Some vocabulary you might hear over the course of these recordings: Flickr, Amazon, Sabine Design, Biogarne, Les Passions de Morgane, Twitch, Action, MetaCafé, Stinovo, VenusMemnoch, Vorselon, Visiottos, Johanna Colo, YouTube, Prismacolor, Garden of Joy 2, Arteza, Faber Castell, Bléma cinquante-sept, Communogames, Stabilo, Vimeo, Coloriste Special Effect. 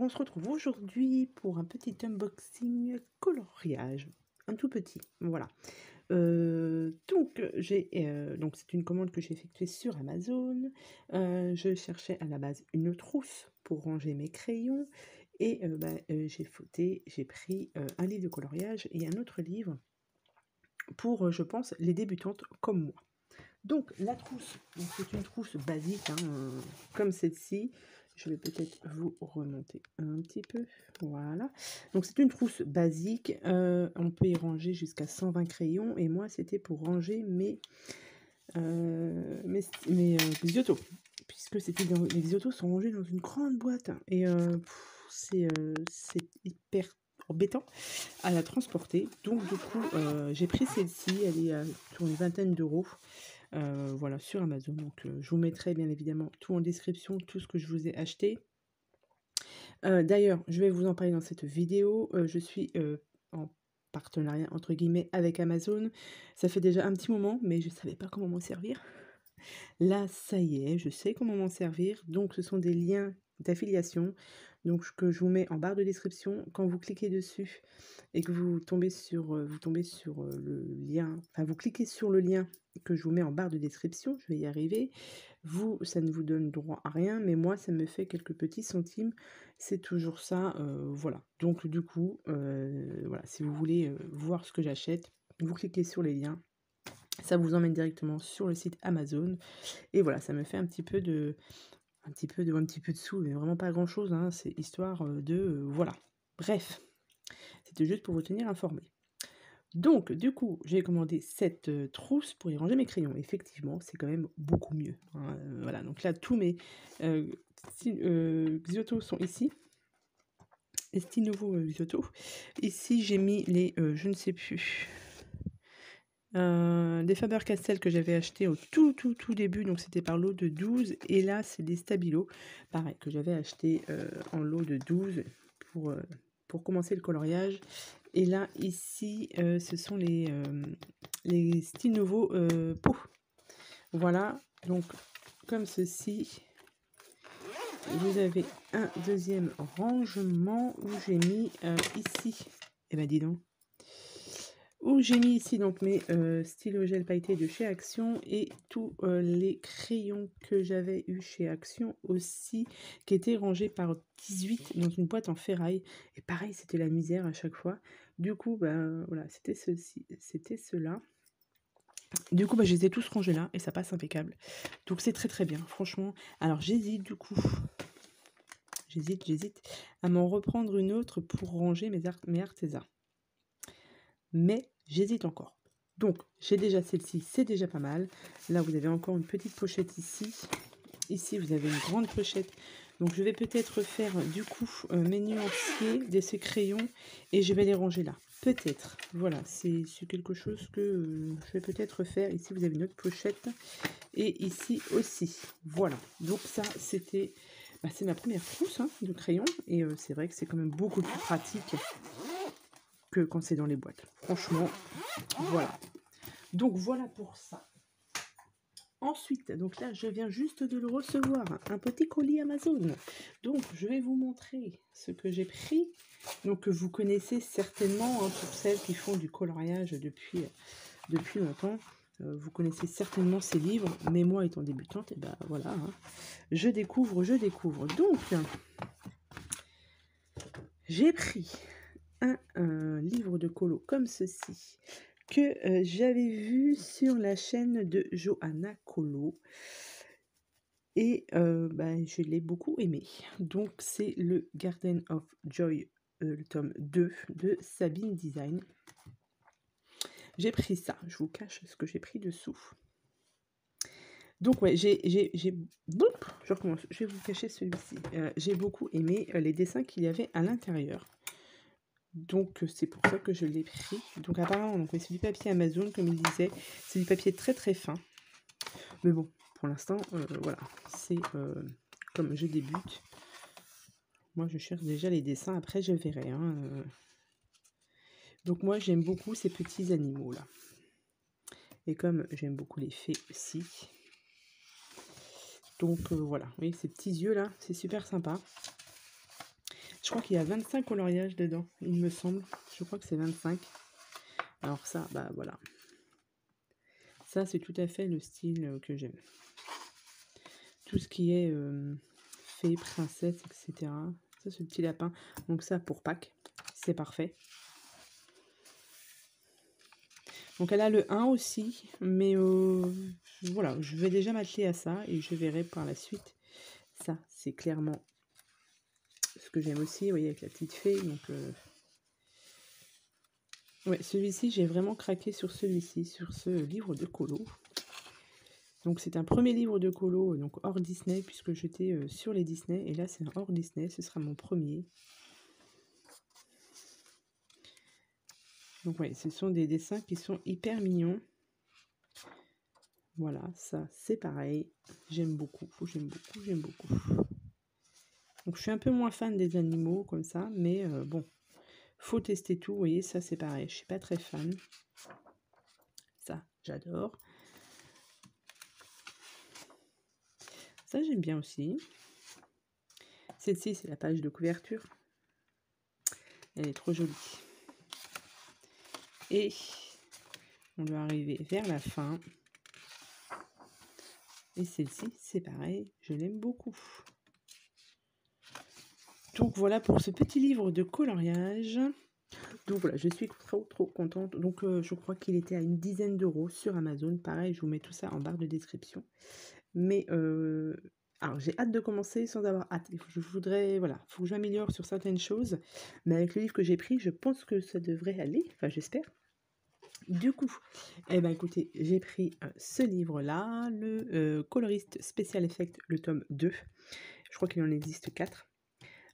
Alors on se retrouve aujourd'hui pour un petit unboxing coloriage, un tout petit, voilà. Donc c'est une commande que j'ai effectuée sur Amazon. Je cherchais à la base une trousse pour ranger mes crayons et j'ai pris un livre de coloriage et un autre livre pour, je pense, les débutantes comme moi. Donc la trousse, c'est une trousse basique hein, comme celle-ci. Je vais peut-être vous remonter un petit peu, voilà. Donc c'est une trousse basique, on peut y ranger jusqu'à 120 crayons, et moi c'était pour ranger mes Visiottos, puisque les Visiottos sont rangés dans une grande boîte, et c'est hyper embêtant à la transporter. Donc du coup j'ai pris celle-ci, elle est sur une vingtaine d'euros. Voilà, sur Amazon. Donc je vous mettrai bien évidemment tout en description, tout ce que je vous ai acheté. D'ailleurs, je vais vous en parler dans cette vidéo. Je suis en partenariat entre guillemets avec Amazon. Ça fait déjà un petit moment, mais je ne savais pas comment m'en servir. Là, ça y est, je sais comment m'en servir. Donc ce sont des liens d'affiliation, donc que je vous mets en barre de description. Quand vous cliquez dessus et que vous tombez sur le lien, enfin vous cliquez sur le lien que je vous mets en barre de description, je vais y arriver, ça ne vous donne droit à rien, mais moi ça me fait quelques petits centimes, c'est toujours ça, voilà. Donc du coup voilà, si vous voulez voir ce que j'achète, vous cliquez sur les liens, ça vous emmène directement sur le site Amazon, et voilà, ça me fait un petit peu de sous, mais vraiment pas grand chose hein, c'est histoire de voilà, bref, c'était juste pour vous tenir informé. Donc du coup j'ai commandé cette trousse pour y ranger mes crayons. Effectivement c'est quand même beaucoup mieux hein, voilà. Donc là tous mes Visiottos sont ici, les petits nouveaux Visiottos. Ici j'ai mis les je ne sais plus des Faber Castell que j'avais acheté au tout début, donc c'était par lot de 12, et là c'est des Stabilo, pareil, que j'avais acheté en lot de 12 pour commencer le coloriage. Et là ici ce sont les Stinovo pots, voilà. Donc comme ceci, vous avez un deuxième rangement où j'ai mis ici, et ben dis donc, où j'ai mis ici donc mes stylos gel pailletés de chez Action, et tous les crayons que j'avais eu chez Action aussi, qui étaient rangés par 18 dans une boîte en ferraille, et pareil c'était la misère à chaque fois. Du coup ben voilà, c'était ceci, c'était cela. Du coup ben, je les ai tous rangés là et ça passe impeccable, donc c'est très bien franchement. Alors j'hésite, du coup j'hésite à m'en reprendre une autre pour ranger mes Arteza, mais j'hésite encore. Donc j'ai déjà celle-ci, c'est déjà pas mal. Là vous avez encore une petite pochette ici, ici vous avez une grande pochette. Donc je vais peut-être faire du coup mes nuanciers de ces crayons et je vais les ranger là, peut-être, voilà, c'est quelque chose que je vais peut-être faire. Ici vous avez une autre pochette et ici aussi, voilà. Donc ça c'était, bah, c'est ma première trousse hein, de crayons, et c'est vrai que c'est quand même beaucoup plus pratique que quand c'est dans les boîtes, franchement, voilà. Donc voilà pour ça. Ensuite, donc là je viens juste de le recevoir, un petit colis Amazon, donc je vais vous montrer ce que j'ai pris, donc que vous connaissez certainement hein, pour celles qui font du coloriage depuis longtemps. Vous connaissez certainement ces livres, mais moi étant débutante, et ben voilà hein, je découvre. Donc j'ai pris un livre de colo comme ceci que j'avais vu sur la chaîne de Johanna Colo, et ben, je l'ai beaucoup aimé. Donc c'est le Garden of Joy, le tome 2 de Sabine Design. J'ai pris ça, je vous cache ce que j'ai pris dessous. Donc ouais, je recommence, je vais vous cacher celui-ci. J'ai beaucoup aimé les dessins qu'il y avait à l'intérieur. Donc c'est pour ça que je l'ai pris. Donc apparemment, donc c'est du papier Amazon, comme il disait, c'est du papier très fin. Mais bon, pour l'instant, voilà, c'est comme je débute. Moi, je cherche déjà les dessins. Après, je verrai. Hein, Donc moi, j'aime beaucoup ces petits animaux là. Et comme j'aime beaucoup les fées aussi. Donc voilà, vous voyez ces petits yeux là, c'est super sympa. Je crois qu'il y a 25 coloriages dedans, il me semble. Je crois que c'est 25. Alors ça, bah voilà. Ça, c'est tout à fait le style que j'aime. Tout ce qui est fée, princesse, etc. Ça, c'est le petit lapin. Donc ça, pour Pâques, c'est parfait. Donc elle a le 1 aussi, mais voilà, je vais déjà m'atteler à ça et je verrai par la suite. Ça, c'est clairement ce que j'aime aussi, vous voyez, avec la petite fée. Donc, ouais, celui-ci, j'ai vraiment craqué sur celui-ci, sur ce livre de colo. Donc c'est un premier livre de colo, donc hors Disney, puisque j'étais sur les Disney, et là c'est un hors Disney, ce sera mon premier. Donc oui, ce sont des dessins qui sont hyper mignons. Voilà, ça c'est pareil. J'aime beaucoup, j'aime beaucoup, j'aime beaucoup. Donc je suis un peu moins fan des animaux comme ça, mais bon, faut tester tout. Vous voyez, ça c'est pareil, je suis pas très fan. Ça, j'adore. Ça j'aime bien aussi. Celle-ci, c'est la page de couverture. Elle est trop jolie. Et on doit arriver vers la fin. Et celle-ci, c'est pareil, je l'aime beaucoup. Donc voilà pour ce petit livre de coloriage. Donc voilà, je suis trop contente. Donc je crois qu'il était à une dizaine d'euros sur Amazon. Pareil, je vous mets tout ça en barre de description. Mais alors j'ai hâte de commencer sans avoir hâte. Je voudrais, voilà, faut que je m'améliore sur certaines choses. Mais avec le livre que j'ai pris, je pense que ça devrait aller. Enfin, j'espère. Du coup, eh ben écoutez, j'ai pris ce livre-là, le Coloriste Special Effect, le tome 2. Je crois qu'il en existe 4.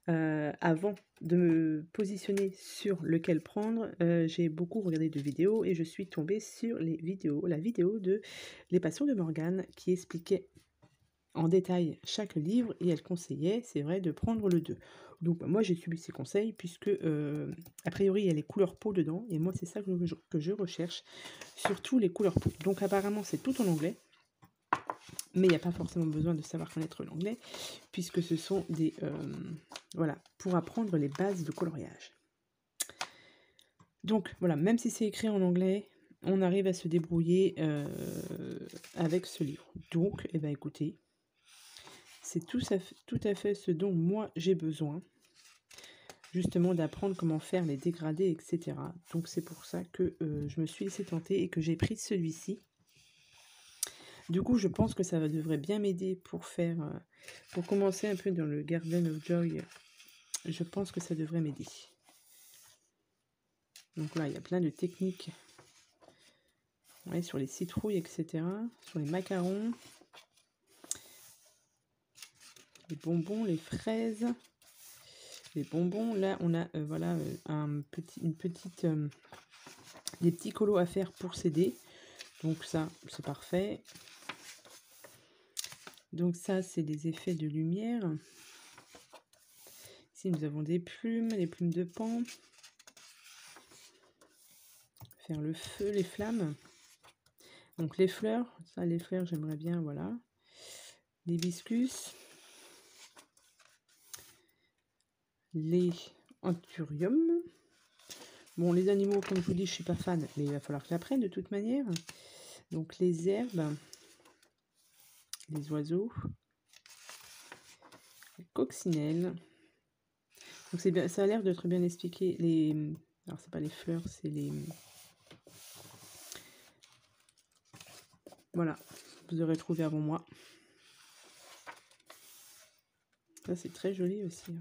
Avant de me positionner sur lequel prendre, j'ai beaucoup regardé de vidéos et je suis tombée sur les vidéos, la vidéo de Les Passions de Morgane qui expliquait en détail chaque livre et elle conseillait, c'est vrai, de prendre le 2. Donc bah, moi j'ai subi ses conseils puisque a priori il y a les couleurs peau dedans et moi c'est ça que je recherche, surtout les couleurs peau. Donc apparemment c'est tout en anglais, mais il n'y a pas forcément besoin de savoir connaître l'anglais puisque ce sont des... voilà, pour apprendre les bases de coloriage. Donc voilà, même si c'est écrit en anglais, on arrive à se débrouiller avec ce livre. Donc, eh ben, écoutez... C'est tout à fait ce dont moi j'ai besoin, justement d'apprendre comment faire les dégradés, etc. Donc c'est pour ça que je me suis laissée tenter et que j'ai pris celui-ci. Du coup, je pense que ça devrait bien m'aider pour faire, pour commencer un peu dans le Garden of Joy. Je pense que ça devrait m'aider. Donc là, il y a plein de techniques, ouais, sur les citrouilles, etc., sur les macarons. Les bonbons, les fraises, les bonbons. Là, on a voilà des petits colos à faire pour s'aider. Donc ça, c'est parfait. Donc ça, c'est des effets de lumière. Ici, nous avons des plumes, les plumes de pan. Faire le feu, les flammes. Donc les fleurs, ça, les fleurs, j'aimerais bien, voilà. L'hibiscus. Les anthuriums. Bon, les animaux, comme je vous dis, je suis pas fan, mais il va falloir que j'apprenne de toute manière. Donc les herbes, les oiseaux, les coccinelles. Donc c'est bien, ça a l'air d'être bien expliqué. Les, alors c'est pas les fleurs, c'est les, voilà, vous aurez trouvé avant moi. Ça c'est très joli aussi.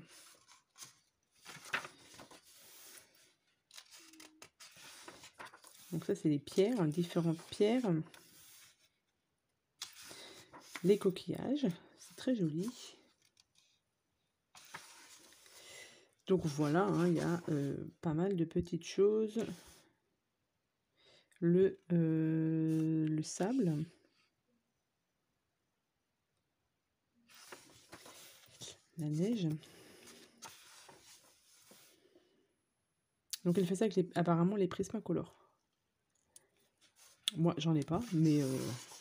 Donc ça, c'est les pierres, différentes pierres. Les coquillages, c'est très joli. Donc voilà, hein, il y a pas mal de petites choses. Le sable. La neige. Donc elle fait ça avec les, apparemment les Prismacolor. Moi, j'en ai pas, mais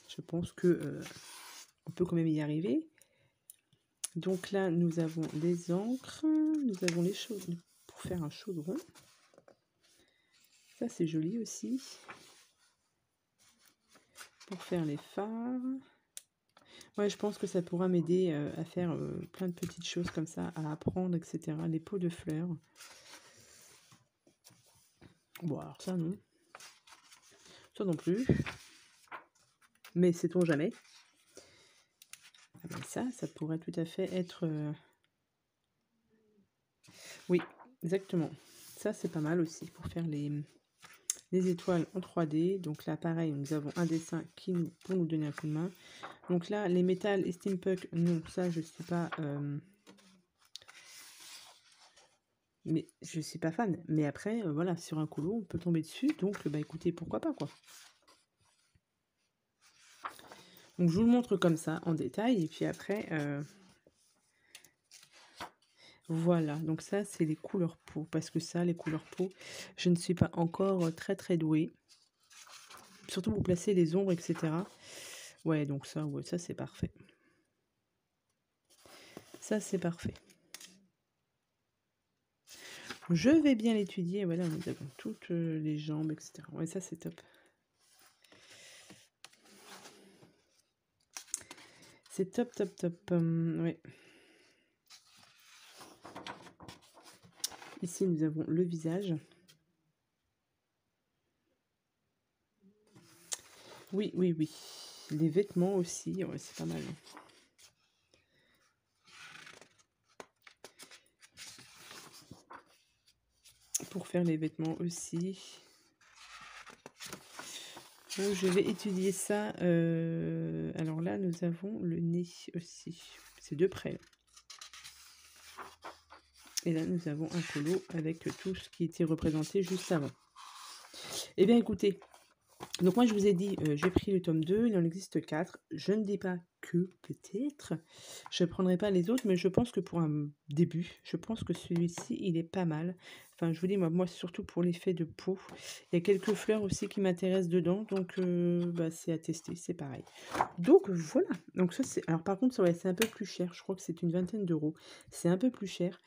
je pense que on peut quand même y arriver. Donc là, nous avons des encres, nous avons les choses pour faire un chaudron. Ça, c'est joli aussi. Pour faire les phares. Ouais, je pense que ça pourra m'aider à faire plein de petites choses comme ça, à apprendre, etc. Les pots de fleurs. Bon, alors ça, non. Ça non plus. Mais sait-on jamais. Ah ben ça, ça pourrait tout à fait être... Oui, exactement. Ça, c'est pas mal aussi pour faire les étoiles en 3D. Donc là, pareil, nous avons un dessin qui nous, pour nous donner un coup de main. Donc là, les métals et steampunk, non, ça, je sais pas... Mais je suis pas fan. Mais après, voilà, sur un colo, on peut tomber dessus. Donc, bah écoutez, pourquoi pas, quoi. Donc, je vous le montre comme ça, en détail. Et puis après, voilà. Donc ça, c'est les couleurs peau. Parce que ça, les couleurs peau, je ne suis pas encore très, très douée. Surtout pour placer les ombres, etc. Ouais, donc ça, ouais, ça, c'est parfait. Ça, c'est parfait. Je vais bien l'étudier. Voilà, nous avons toutes les jambes, etc. Ouais, ça, c'est top. C'est top, top, top. Ouais. Ici, nous avons le visage. Oui, oui, oui. Les vêtements aussi. Ouais, c'est pas mal. Hein. Pour faire les vêtements aussi. Donc, je vais étudier ça. Alors là, nous avons le nez aussi. C'est de près. Et là, nous avons un colo avec tout ce qui était représenté juste avant. Eh bien, écoutez. Donc moi, je vous ai dit, j'ai pris le tome 2. Il en existe 4. Je ne dis pas que peut-être. Je ne prendrai pas les autres, mais je pense que pour un début, je pense que celui-ci, il est pas mal. Enfin, je vous dis, moi surtout pour l'effet de peau. Il y a quelques fleurs aussi qui m'intéressent dedans. Donc, bah, c'est à tester, c'est pareil. Donc, voilà. Donc ça, c'est... Alors, par contre, ouais, c'est un peu plus cher. Je crois que c'est une vingtaine d'euros. C'est un peu plus cher.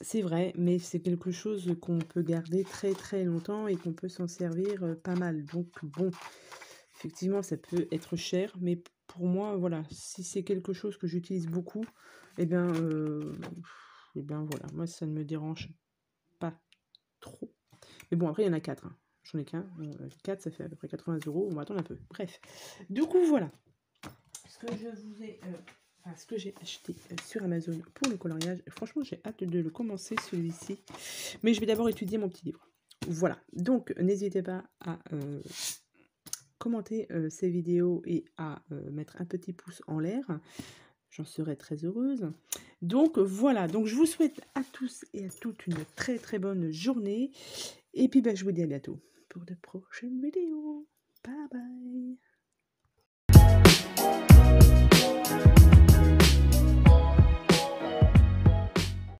C'est vrai, mais c'est quelque chose qu'on peut garder très, très longtemps et qu'on peut s'en servir pas mal. Donc, bon, effectivement, ça peut être cher. Mais pour moi, voilà, si c'est quelque chose que j'utilise beaucoup, eh bien, voilà. Moi, ça ne me dérange pas trop. Mais bon, après, il y en a 4. Hein. J'en ai qu'un. 4, ça fait à peu près 80 euros. On va attendre un peu. Bref. Du coup, voilà. Ce que je vous ai... ce que j'ai acheté sur Amazon pour le coloriage. Franchement, j'ai hâte de le commencer, celui-ci. Mais je vais d'abord étudier mon petit livre. Voilà. Donc, n'hésitez pas à commenter ces vidéos et à mettre un petit pouce en l'air. J'en serai très heureuse. Donc, voilà. Donc, je vous souhaite à tous et à toutes une très, très bonne journée. Et puis, ben, je vous dis à bientôt pour de prochaines vidéos. Bye, bye.